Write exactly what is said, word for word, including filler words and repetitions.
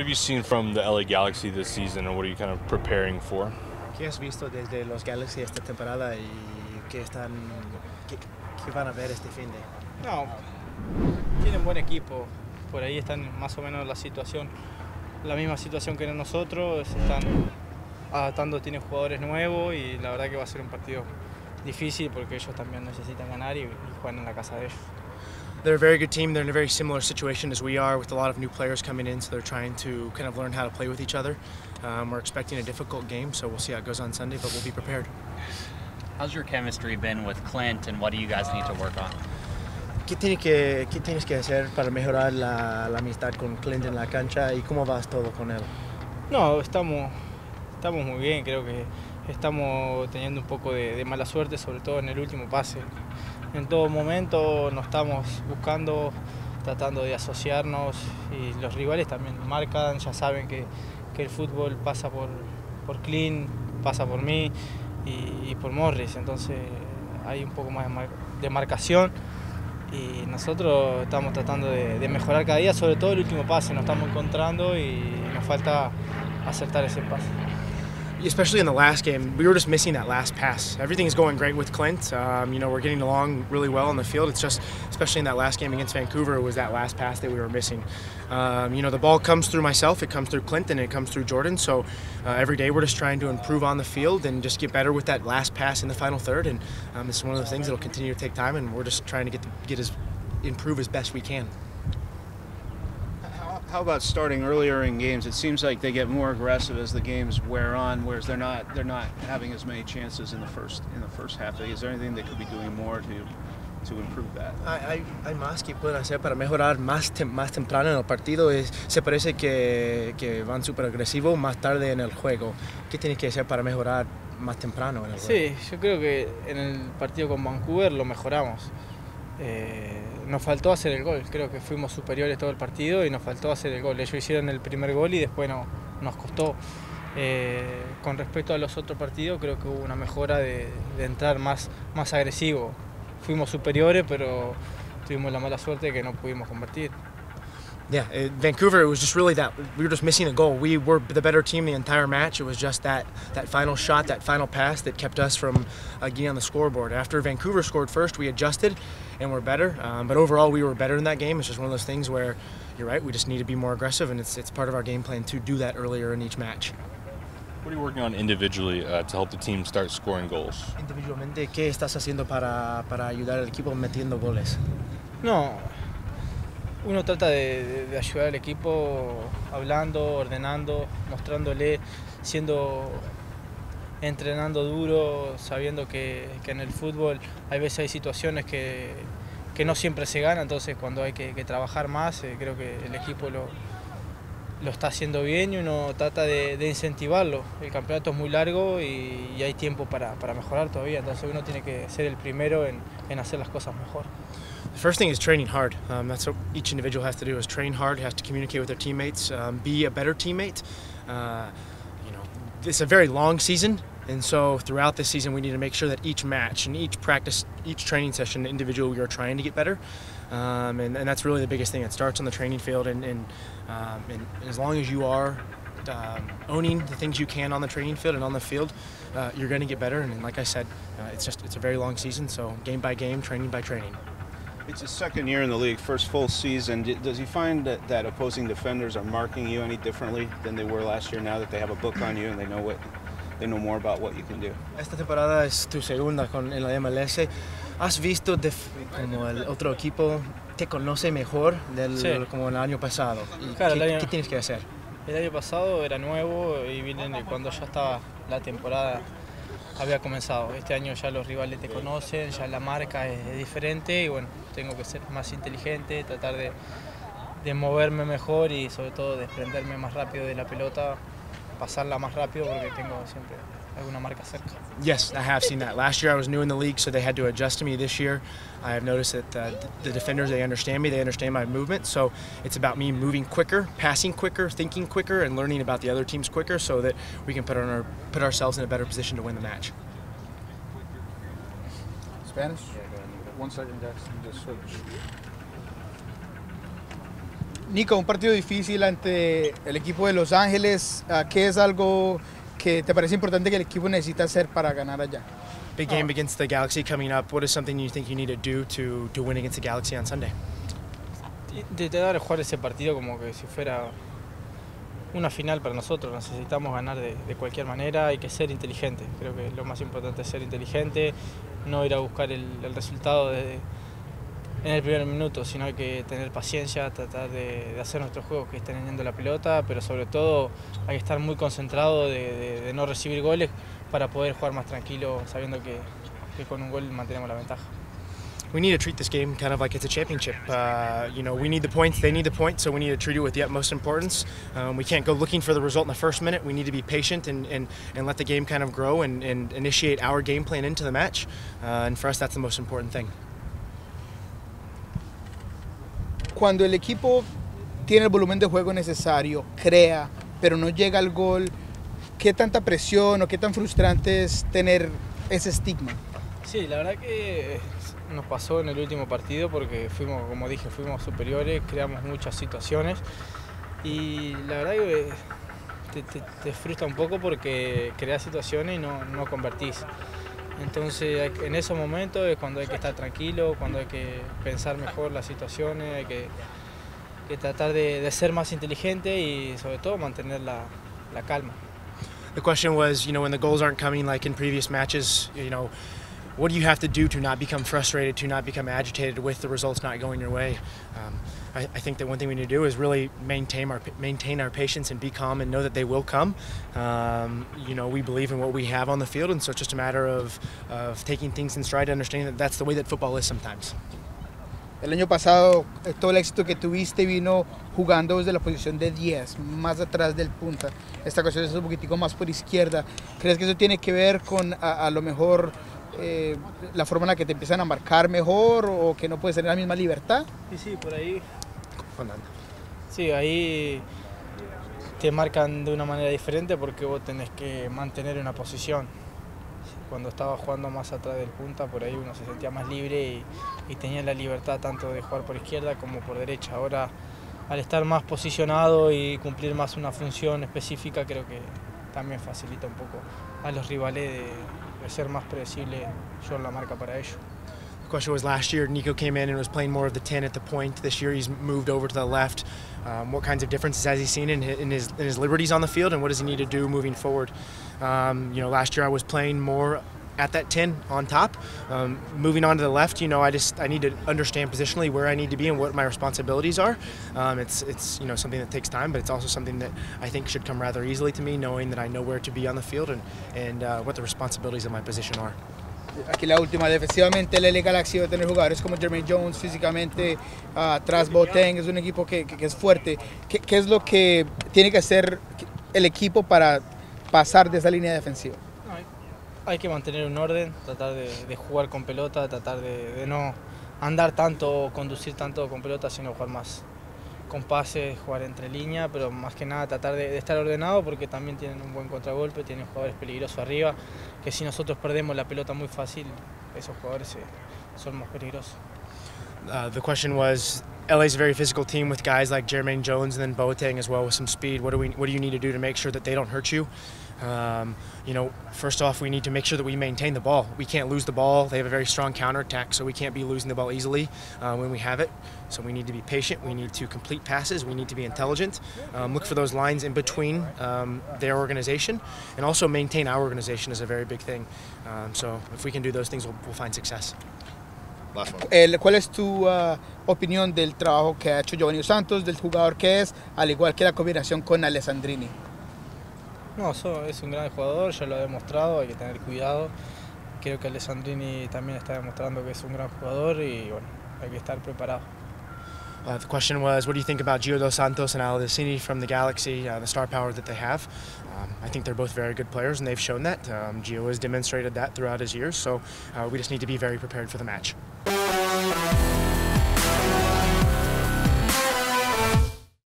have you seen from the L A Galaxy this season, and what are you kind of preparing for? ¿Qué has visto desde los Galaxy esta temporada y qué están qué, qué van a ver este fin de? No, tienen buen equipo. Por ahí están más o menos la situación, la misma situación que nosotros. Están adaptando, tienen jugadores nuevos y la verdad que va a ser un partido difícil porque ellos también necesitan ganar y, y juegan en la casa de ellos. They're a very good team. They're in a very similar situation as we are, with a lot of new players coming in, so they're trying to kind of learn how to play with each other. Um, we're expecting a difficult game, so we'll see how it goes on Sunday, but we'll be prepared. How's your chemistry been with Clint, and what do you guys need to work on? ¿Qué tienes que, qué tienes que hacer para mejorar la, la amistad con Clint en la cancha, y cómo vas todo con él? No, estamos, estamos muy bien. Creo que estamos teniendo un poco de, de mala suerte, sobre todo en el último pase. En todo momento nos estamos buscando, tratando de asociarnos, y los rivales también marcan, ya saben que, que el fútbol pasa por, por Clint, pasa por mí y, y por Morris, entonces hay un poco más de, mar, de marcación, y nosotros estamos tratando de, de mejorar cada día, sobre todo el último pase, nos estamos encontrando y nos falta acertar ese pase. Especially in the last game, we were just missing that last pass. Everything's going great with Clint. Um, you know, we're getting along really well on the field. It's just, especially in that last game against Vancouver, it was that last pass that we were missing. Um, you know, the ball comes through myself, it comes through Clint, and it comes through Jordan. So uh, every day we're just trying to improve on the field and just get better with that last pass in the final third. And um, it's one of those things that'll continue to take time, and we're just trying to get to, get as improve as best we can. How about starting earlier in games? It seems like they get more aggressive as the games wear on, whereas they're not they're not having as many chances in the first in the first half. Is there anything they could be doing more to to improve that? Hay hay más que pueden hacer para mejorar más tem más temprano en el partido. Es se parece que que van super agresivos más tarde en el juego. ¿Qué tienen que hacer para mejorar más temprano en el juego? Sí, yo creo que en el partido con Vancouver lo mejoramos. Eh, Nos faltó hacer el gol. Creo que fuimos superiores todo el partido y nos faltó hacer el gol. Ellos hicieron el primer gol y después no, nos costó. Eh, con respecto a los otros partidos, creo que hubo una mejora de, de entrar más, más agresivo. Fuimos superiores, pero tuvimos la mala suerte de que no pudimos convertir. Yeah, it, Vancouver, it was just really that we were just missing a goal. We were the better team the entire match. It was just that that final shot, that final pass that kept us from uh, getting on the scoreboard. After Vancouver scored first, we adjusted and we're better. Um, but overall, we were better in that game. It's just one of those things where, you're right, we just need to be more aggressive, and it's, it's part of our game plan to do that earlier in each match. What are you working on individually uh, to help the team start scoring goals? Individualmente, ¿qué estás haciendo para, para ayudar al equipo metiendo goles? No. Uno trata de, de, de ayudar al equipo hablando, ordenando, mostrándole, siendo, entrenando duro, sabiendo que, que en el fútbol hay veces hay situaciones que, que no siempre se gana, entonces cuando hay que, que trabajar más, eh, creo que el equipo lo, lo está haciendo bien y uno trata de, de incentivarlo. El campeonato es muy largo y, y hay tiempo para, para mejorar todavía, entonces uno tiene que ser el primero en, en hacer las cosas mejor. The first thing is training hard. Um, that's what each individual has to do, is train hard, has to communicate with their teammates, um, be a better teammate. Uh, you know, it's a very long season, and so throughout this season we need to make sure that each match and each practice, each training session, individual, we are trying to get better. Um, and, and that's really the biggest thing. It starts on the training field, and, and, um, and as long as you are um, owning the things you can on the training field and on the field, uh, you're going to get better. And, and like I said, uh, it's just it's a very long season, so game by game, training by training. It's his second year in the league, first full season. Does he find that, that opposing defenders are marking you any differently than they were last year, now that they have a book on you and they know what they know more about what you can do? Esta temporada es tu segunda con en la M L S. ¿Has visto como el otro equipo te conoce mejor del sí. como el año pasado? Claro, ¿Qué, el año, ¿Qué tienes que hacer? El año pasado era nuevo y vine cuando ya estaba la temporada. Había comenzado. Este año ya los rivales te conocen, ya la marca es, es diferente y bueno, tengo que ser más inteligente, tratar de, de moverme mejor y sobre todo desprenderme más rápido de la pelota, pasarla más rápido porque tengo siempre alguna marca cerca. Yes, I have seen that. Last year I was new in the league, so they had to adjust to me. This year I have noticed that uh, the defenders, they understand me, they understand my movement, so it's about me moving quicker, passing quicker, thinking quicker, and learning about the other teams quicker so that we can put, on our, put ourselves in a better position to win the match. Spanish? One second, Jackson, just switch. Nico, un partido difícil ante el equipo de Los Ángeles. ¿Qué es algo que te parece importante que el equipo necesita hacer para ganar allá? Big game oh. against the Galaxy coming up. What is something you think you need to do to, to win against the Galaxy on Sunday? Intentar jugar ese partido como que si fuera una final para nosotros. Necesitamos ganar de, de cualquier manera. Hay que ser inteligente. Creo que lo más importante es ser inteligente, no ir a buscar el, el resultado de, en el primer minuto, sino hay que tener paciencia, tratar de, de hacer nuestros juegos que estén teniendo la pelota, pero sobre todo hay que estar muy concentrado de, de, de no recibir goles para poder jugar más tranquilo, sabiendo que, que con un gol mantenemos la ventaja. We need to treat this game kind of like it's a championship. Uh, you know, we need the points, they need the points, so we need to treat it with the utmost importance. Um, we can't go looking for the result in the first minute. We need to be patient and, and, and let the game kind of grow and, and initiate our game plan into the match. Uh, and for us, that's the most important thing. Cuando el equipo tiene el volumen de juego necesario, crea, pero no llega al gol, ¿qué tanta presión o qué tan frustrante es tener ese estigma? Sí, la verdad que nos pasó en el último partido porque fuimos, como dije, fuimos superiores, creamos muchas situaciones y la verdad que te, te, te frustra un poco porque creas situaciones y no, no convertís. Entonces, en esos momentos es cuando hay que estar tranquilo, cuando hay que pensar mejor las situaciones, hay que, que tratar de, de ser más inteligente y sobre todo mantener la, la calma. The question was, you know, when the goals aren't coming like in previous matches, you know, what do you have to do to not become frustrated, to not become agitated with the results not going your way? Um, I, I think that one thing we need to do is really maintain our maintain our patience and be calm and know that they will come. Um, you know, we believe in what we have on the field, and so it's just a matter of of taking things in stride, understanding that that's the way that football is sometimes. El año pasado todo el éxito que tuviste vino jugando desde la posición de diez, más atrás del punta. Esta ocasión es un poquitico más por izquierda. ¿Crees que eso tiene que ver con a, a lo mejor Eh, la forma en la que te empiezan a marcar mejor o que no puedes tener la misma libertad? Sí, sí, por ahí. Sí, ahí te marcan de una manera diferente porque vos tenés que mantener una posición. Cuando estaba jugando más atrás del punta, por ahí uno se sentía más libre y, y tenía la libertad tanto de jugar por izquierda como por derecha. Ahora, al estar más posicionado y cumplir más una función específica, creo que también facilita un poco a los rivales de ser más predecible yo en la marca para ellos. The question was, last year Nico came in and was playing more of the ten at the point. This year he's moved over to the left. Um, what kinds of differences has he seen in his, in his in his liberties on the field, and what does he need to do moving forward? Um, you know, last year I was playing more at that ten on top. Um, moving on to the left, you know, I just I need to understand positionally where I need to be and what my responsibilities are. Um, it's it's you know something that takes time, but it's also something that I think should come rather easily to me, knowing that I know where to be on the field and and uh, what the responsibilities of my position are. Aquí la última, defensivamente el L A Galaxy va a tener jugadores como Jermaine Jones, físicamente atrás uh, Boteng, es un equipo que, que, que es fuerte. ¿Qué, ¿Qué es lo que tiene que hacer el equipo para pasar de esa línea defensiva? Hay que mantener un orden, tratar de, de jugar con pelota, tratar de, de no andar tanto o conducir tanto con pelota, sino jugar más con pases, jugar entre línea, pero más que nada tratar de, de estar ordenado porque también tienen un buen contragolpe, tienen jugadores peligrosos arriba, que si nosotros perdemos la pelota muy fácil, esos jugadores son más peligrosos. Uh, the question was, L A's a very physical team with guys like Jermaine Jones and then Boteng as well with some speed. What do we, what do you need to do to make sure that they don't hurt you? Um, you know, first off, we need to make sure that we maintain the ball. We can't lose the ball. They have a very strong counterattack, so we can't be losing the ball easily uh, when we have it. So we need to be patient. We need to complete passes. We need to be intelligent. Um, look for those lines in between um, their organization, and also maintain our organization is a very big thing. Um, so if we can do those things, we'll, we'll find success. ¿Cuál es tu uh, opinión del trabajo que ha hecho Giovanni Santos, del jugador que es, al igual que la combinación con Alessandrini? No, so, es un gran jugador, ya lo ha demostrado, hay que tener cuidado. Creo que Alessandrini también está demostrando que es un gran jugador y bueno, hay que estar preparado. Uh, the question was, what do you think about Gio Dos Santos and Alessandrini from the Galaxy, uh, the star power that they have? Um, I think they're both very good players and they've shown that. Um, Gio has demonstrated that throughout his years, so uh, we just need to be very prepared for the match.